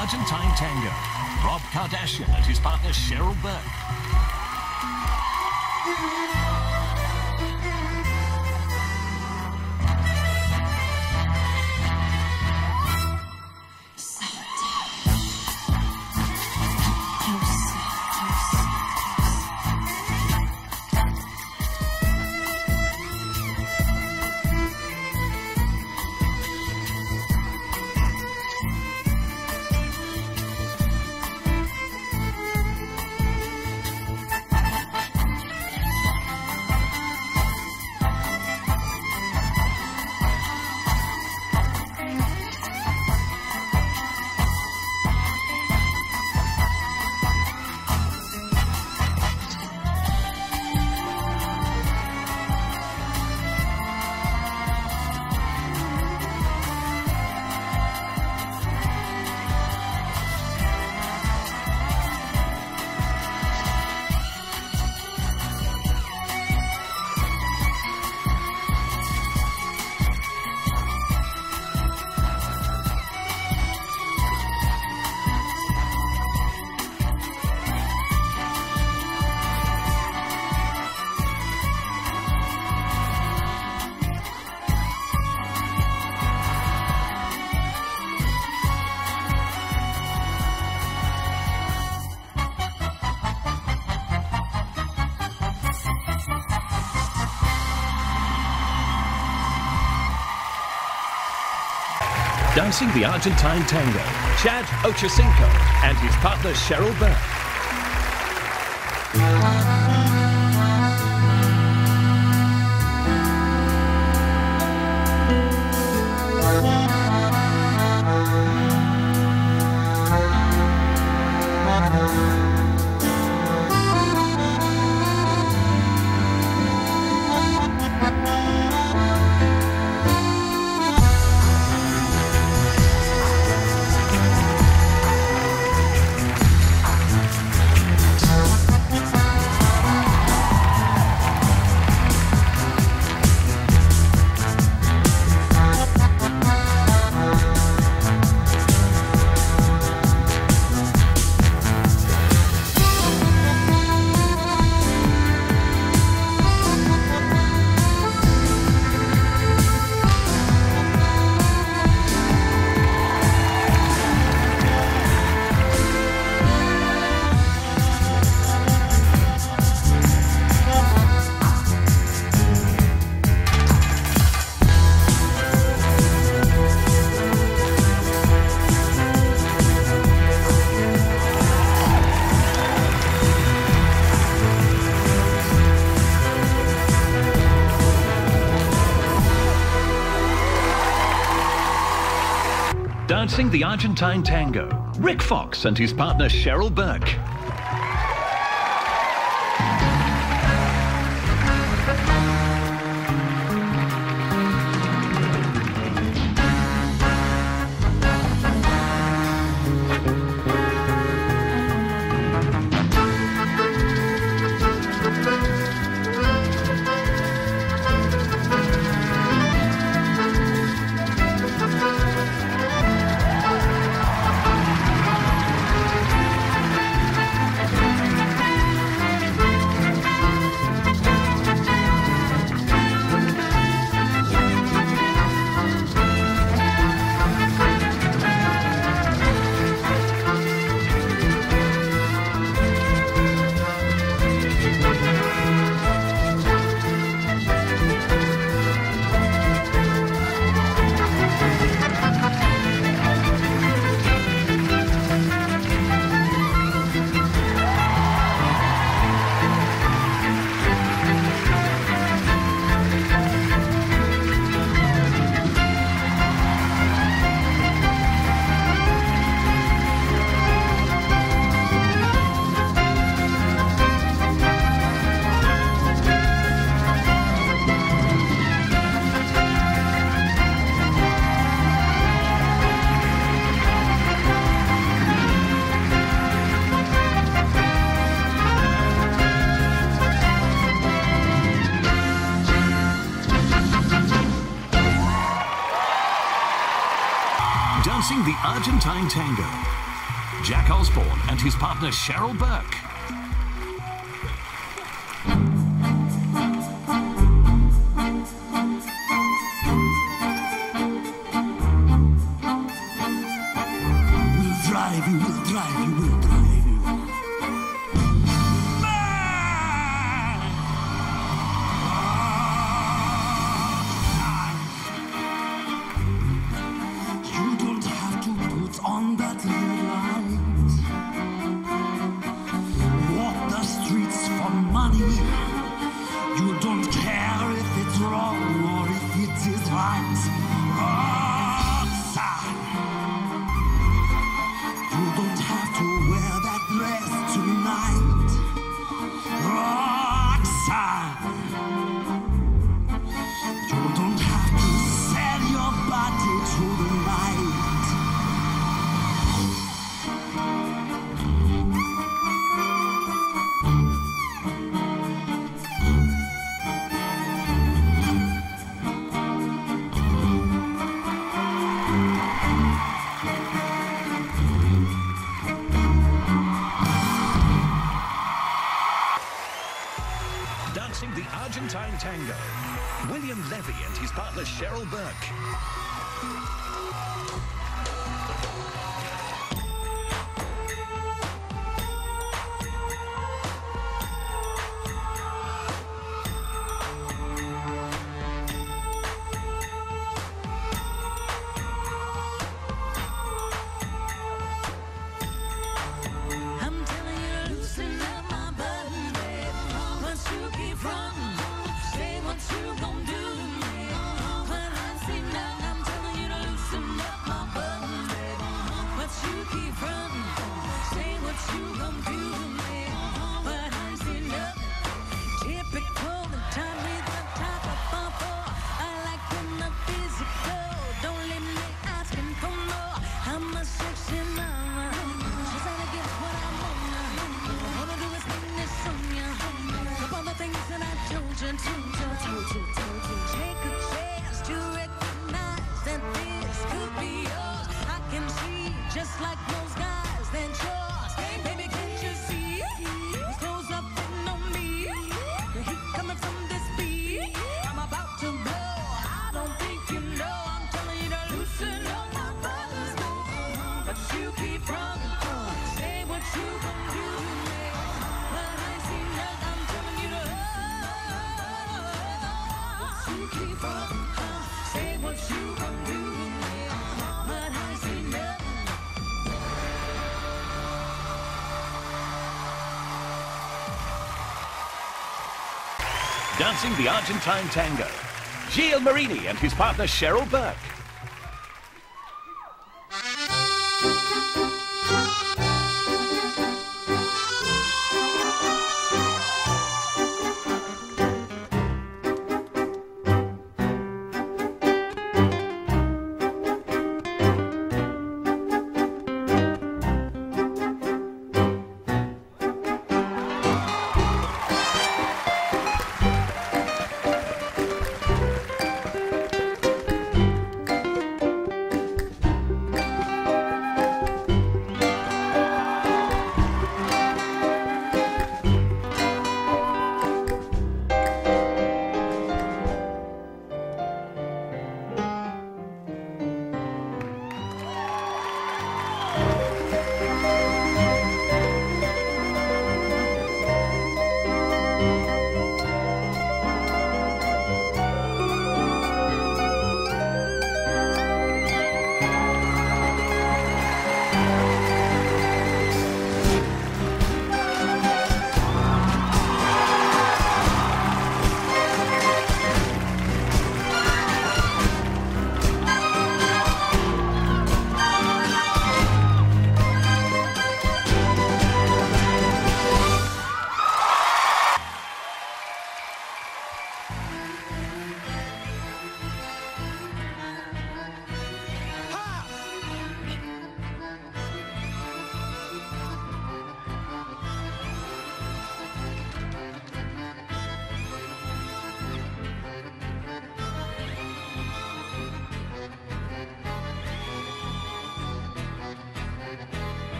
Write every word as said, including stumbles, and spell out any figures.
Argentine Tango, Rob Kardashian and his partner Cheryl Burke. Dancing the Argentine Tango, Chad Ochocinco and his partner Cheryl Burke. Dancing the Argentine Tango, Rick Fox and his partner Cheryl Burke. Dancing the Argentine Tango. Jack Osbourne and his partner Cheryl Burke. We'll drive you, we'll drive you, we'll drive you. Mad! You don't have to put on that red light. Walk the streets for money. You don't care if it's wrong or if it is right. Rockstar! You don't have to wear that dress tonight. Rockstar! You don't have to sell your body to the night. Dancing the Argentine Tango, William Levy and his partner Cheryl Burke. Dancing the Argentine Tango, Gilles Marini and his partner Cheryl Burke.